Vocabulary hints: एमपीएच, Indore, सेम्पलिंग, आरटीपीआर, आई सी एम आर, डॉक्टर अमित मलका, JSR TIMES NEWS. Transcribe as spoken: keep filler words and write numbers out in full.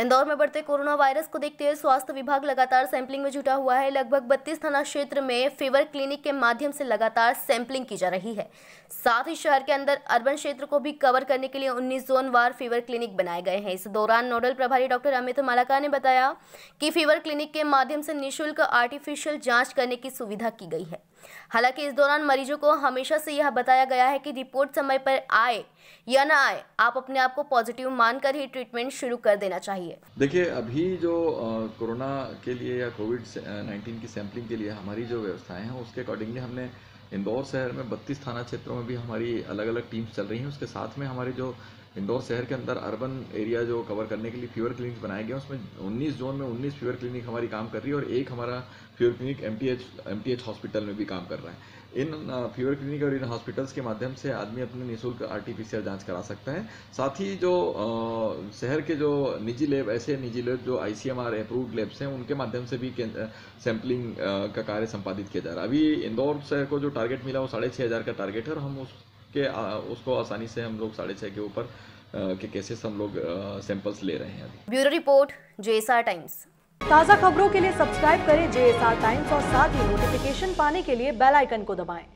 इंदौर में बढ़ते corona virus को देखते हुए स्वास्थ्य विभाग लगातार सैंपलिंग में जुटा हुआ है। लगभग बत्तीस थाना क्षेत्र में फीवर क्लिनिक के माध्यम से लगातार सैंपलिंग की जा रही है। साथ ही शहर के अंदर अर्बन क्षेत्र को भी कवर करने के लिए उन्नीस जोन वार फीवर क्लिनिक बनाए गए हैं। इस दौरान नोडल प्रभारी डॉक्टर अमित मलका ने बताया कि फीवर क्लिनिक के माध्यम से निःशुल्क आर्टिफिशियल जाँच करने की सुविधा की गई है। हालांकि इस दौरान मरीजों को हमेशा से यह बताया गया है कि रिपोर्ट समय पर आए या ना आए, आप अपने आप को पॉजिटिव मानकर ही ट्रीटमेंट शुरू कर देना चाहिए। देखिए, अभी जो कोरोना के लिए या कोविड नाइन्टीन की सैंपलिंग के लिए हमारी जो व्यवस्थाएं हैं उसके अकॉर्डिंगली हमने इंदौर शहर में बत्तीस थाना क्षेत्रों में भी हमारी अलग अलग टीम्स चल रही हैं। उसके साथ में हमारे जो इंदौर शहर के अंदर अर्बन एरिया जो कवर करने के लिए फीवर क्लिनिक बनाए गए हैं उसमें उन्नीस जोन में उन्नीस फीवर क्लिनिक हमारी काम कर रही है और एक हमारा fever clinic एमपीएच एमपीएच hospital में भी काम कर रहा है। इन फीवर क्लिनिक और इन हॉस्पिटल्स के माध्यम से आदमी अपने निःशुल्क आरटीपीआर जांच करा सकता है। साथ ही जो शहर के जो निजी लैब, ऐसे निजी लैब जो आई सी एम आर approved labs हैं, उनके माध्यम से भी सैम्पलिंग का कार्य संपादित किया जा रहा है। अभी इंदौर शहर को जो टारगेट मिला वो साढ़े छः हज़ार का टारगेट है और हम उस के उसको आसानी से हम लोग साढ़े छः के ऊपर के केसेस हम लोग सैंपल्स ले रहे हैं। Bureau report, JSR Times. ताज़ा खबरों के लिए सब्सक्राइब करें जेएसआर टाइम्स और साथ ही नोटिफिकेशन पाने के लिए बेल आइकन को दबाएं।